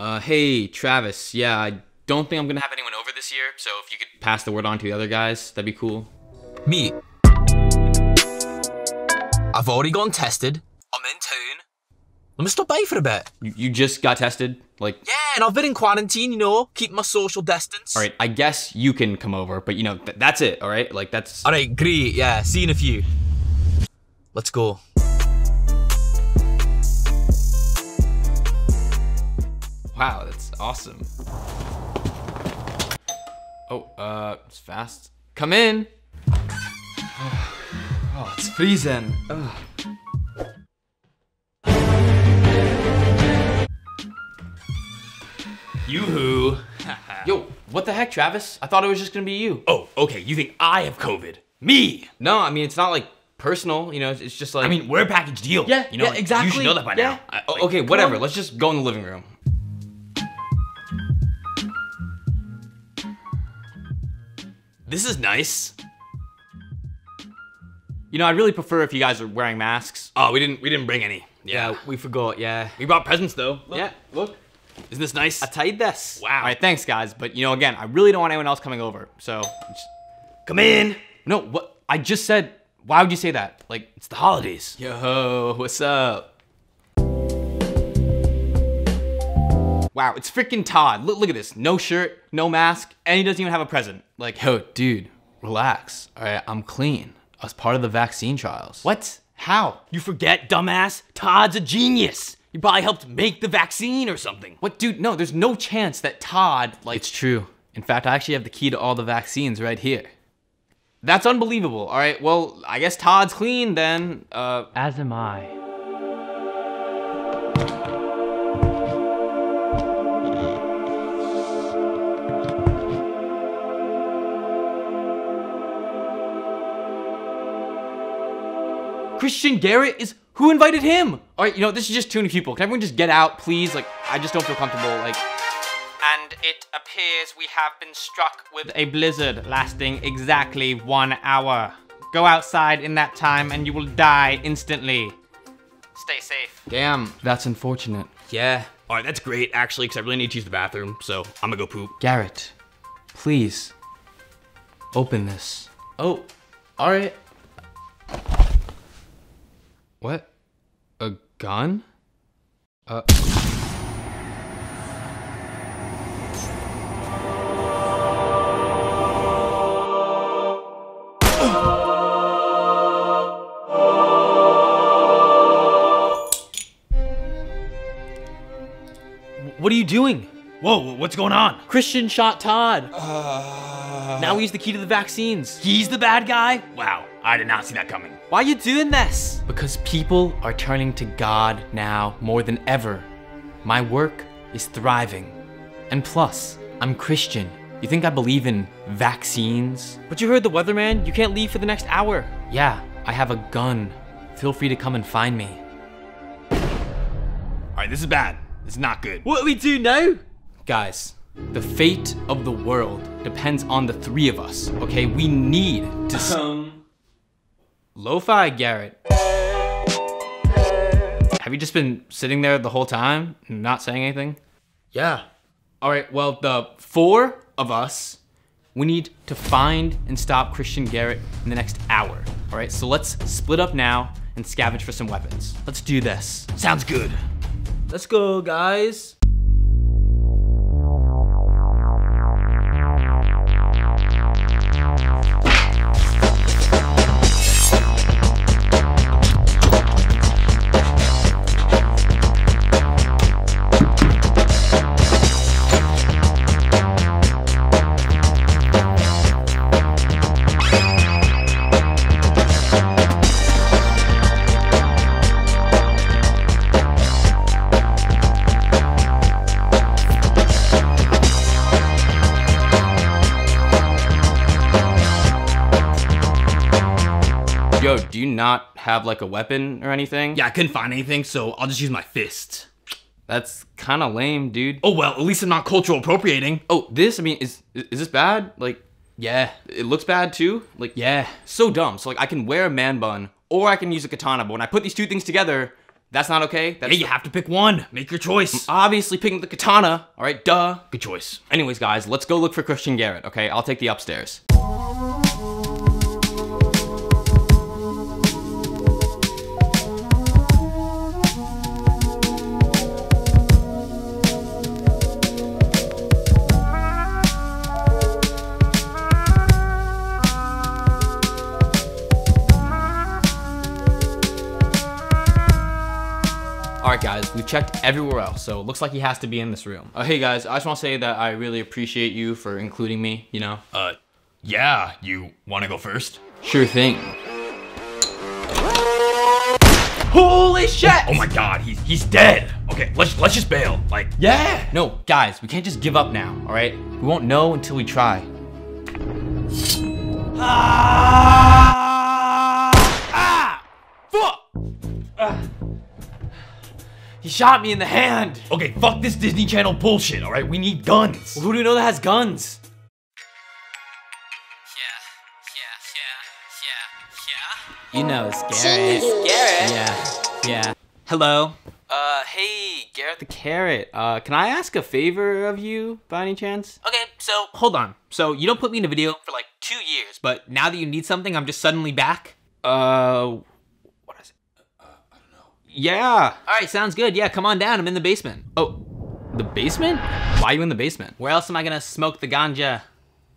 Hey, Travis, yeah, I don't think I'm gonna have anyone over this year, so if you could pass the word on to the other guys, that'd be cool. Me. I've already gone tested. I'm in town. Let me stop by for a bit. You just got tested? Like, yeah, and I've been in quarantine, you know, keep my social distance. All right, I guess you can come over, but you know, that's it, all right? Like, that's... All right, great, yeah, see you in a few. Let's go. Wow, that's awesome. Oh, it's fast. Come in. Oh, it's freezing. Ugh. Yoo-hoo. Yo, what the heck, Travis? I thought it was just gonna be you. Oh, okay, you think I have COVID. Me! No, I mean, it's not like personal, you know, it's just like... I mean, we're a package deal. Yeah, you know, yeah, like, exactly. You should know that by now. Like, okay, whatever, let's just go in the living room. This is nice. You know, I'd really prefer if you guys were wearing masks. Oh, we didn't bring any. Yeah, we forgot, yeah. We brought presents though. Look, yeah, look. Isn't this nice? I tied this. Wow. All right, thanks guys. But you know, again, I really don't want anyone else coming over. So, just... come in. No, what? I just said, why would you say that? Like, it's the holidays. Yo, what's up? Wow, it's freaking Todd. Look at this. No shirt, no mask, and he doesn't even have a present. Like, yo, dude, relax. All right, I'm clean. I was part of the vaccine trials. What? How? You forget, dumbass? Todd's a genius. You probably helped make the vaccine or something. What, dude? No, there's no chance that Todd, like... It's true. In fact, I actually have the key to all the vaccines right here. That's unbelievable. All right, well, I guess Todd's clean then. As am I. Christian Garrett is, who invited him? All right, you know, this is just too many people. Can everyone just get out, please? Like, I just don't feel comfortable, like. And it appears we have been struck with a blizzard lasting exactly 1 hour. Go outside in that time and you will die instantly. Stay safe. Damn, that's unfortunate. Yeah. All right, that's great, actually, because I really need to use the bathroom, so I'm gonna go poop. Garrett, please, open this. Oh, all right. What? A gun? What are you doing? Whoa, what's going on? Christian shot Todd. Now he's the key to the vaccines. He's the bad guy? Wow, I did not see that coming. Why are you doing this? Because people are turning to God now more than ever. My work is thriving. And plus, I'm Christian. You think I believe in vaccines? But you heard the weatherman. You can't leave for the next hour. Yeah, I have a gun. Feel free to come and find me. All right, this is bad. This is not good. What do we do now? Guys, the fate of the world depends on the three of us, okay? We need to... Lo-fi, Garrett. Have you just been sitting there the whole time, not saying anything? Yeah. All right, well, the four of us, we need to find and stop Christian Garrett in the next hour. All right, so let's split up now and scavenge for some weapons. Let's do this. Sounds good. Let's go, guys. Yo, do you not have like a weapon or anything? Yeah, I couldn't find anything, so I'll just use my fist. That's kind of lame, dude. Oh, well, at least I'm not cultural appropriating. Oh, this, I mean, is this bad? Like, yeah. It looks bad too? Like, yeah. So dumb. So like, I can wear a man bun or I can use a katana, but when I put these two things together, That's not okay? That's you have to pick one. Make your choice. I'm obviously picking the katana. All right, duh. Good choice. Anyways, guys, let's go look for Christian Garrett, okay? I'll take the upstairs. Alright guys, we've checked everywhere else, so it looks like he has to be in this room. Hey guys, I just want to say that I really appreciate you for including me, you know? Yeah, you want to go first? Sure thing. Holy shit! Oh my god, he's dead! Okay, let's just bail, like, yeah! No, guys, we can't just give up now, alright? We won't know until we try. He shot me in the hand! Okay, fuck this Disney Channel bullshit, alright? We need guns! Well, who do you know that has guns? Yeah. You know, it's Garrett. Jeez, Garrett? Yeah. Hello? Hey, Garrett the Carrot. Can I ask a favor of you, by any chance? Okay, so, hold on. So, you don't put me in a video for like 2 years, but now that you need something, I'm just suddenly back? Yeah. All right, sounds good. Yeah, come on down. I'm in the basement. Oh, the basement? Why are you in the basement? Where else am I gonna smoke the ganja?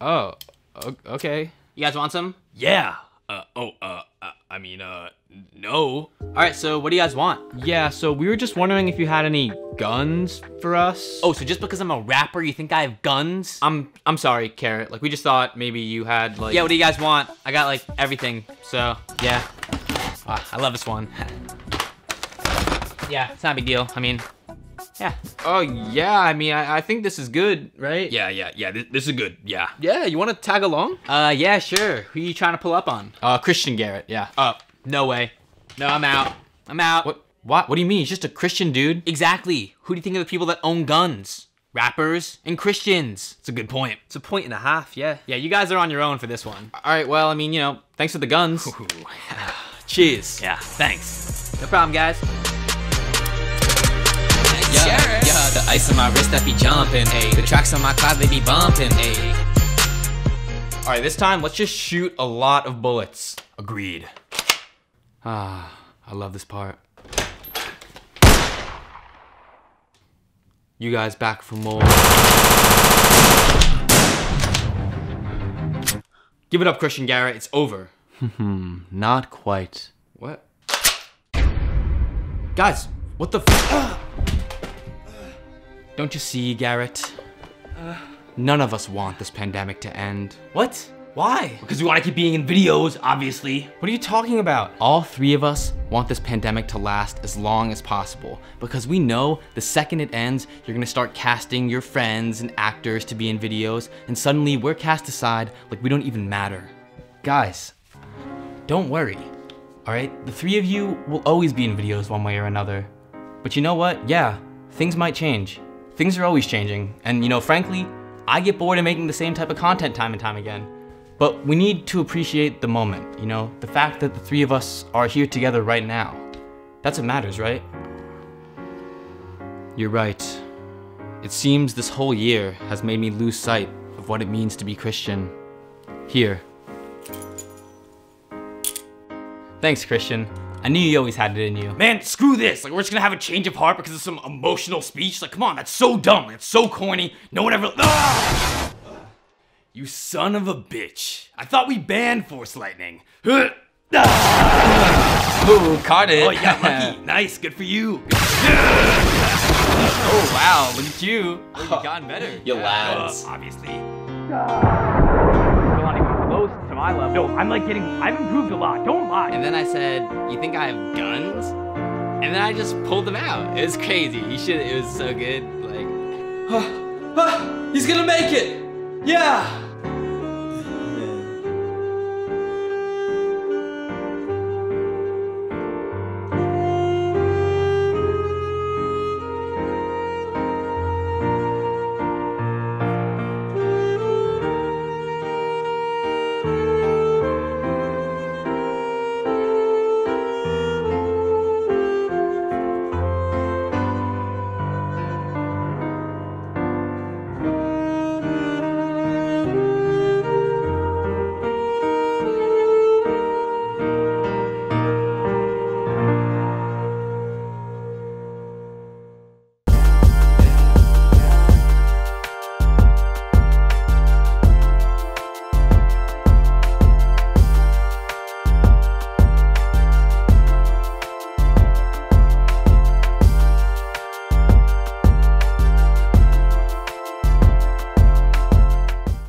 Oh, okay. You guys want some? Yeah. No. All right, so what do you guys want? Yeah, so we were just wondering if you had any guns for us. Oh, so just because I'm a rapper, you think I have guns? I'm sorry, Carrot. Like, we just thought maybe you had, like... Yeah, what do you guys want? I got, like, everything, so, yeah. Ah, I love this one. Yeah, it's not a big deal, I mean, yeah. Oh, yeah, I mean, I think this is good, right? Yeah, this is good, yeah. Yeah, you wanna tag along? Yeah, sure. Who are you trying to pull up on? Christian Garrett, yeah. No way. No, I'm out. I'm out. What? What do you mean? He's just a Christian dude? Exactly. Who do you think are the people that own guns? Rappers and Christians. It's a good point. It's a point and a half, yeah. Yeah, you guys are on your own for this one. All right, well, I mean, you know, thanks for the guns. Cheers. Yeah, thanks. No problem, guys. Yeah, the ice on my wrist that be jumping, ayy. The tracks on my cloud they be bumping, ayy. All right, this time let's just shoot a lot of bullets. Agreed. Ah, I love this part. You guys back for more. Give it up, Christian Garrett. It's over. Not quite. What? Guys, what the f- Don't you see, Garrett? None of us want this pandemic to end. What? Why? Because we want to keep being in videos, obviously. What are you talking about? All three of us want this pandemic to last as long as possible because we know the second it ends, you're gonna start casting your friends and actors to be in videos, and suddenly we're cast aside like we don't even matter. Guys, don't worry, all right? The three of you will always be in videos one way or another. But you know what? Yeah, things might change. Things are always changing, and you know, frankly, I get bored of making the same type of content time and time again. But we need to appreciate the moment, you know? The fact that the three of us are here together right now. That's what matters, right? You're right. It seems this whole year has made me lose sight of what it means to be Christian. Here. Thanks, Christian. I knew you always had it in you. Man, screw this. Like, we're just gonna have a change of heart because of some emotional speech. Like, come on, that's so dumb. It's so corny. No one ever. Ah! You son of a bitch. I thought we banned Force Lightning. Ah! Ooh, caught it. Oh, yeah, lucky. Nice, good for you. Oh, wow, look at you. You've gotten better. You lads. Obviously. To my level. No, I'm like I've improved a lot, don't lie. And then I said, you think I have guns? And then I just pulled them out. It was crazy, it was so good, like. He's gonna make it, yeah!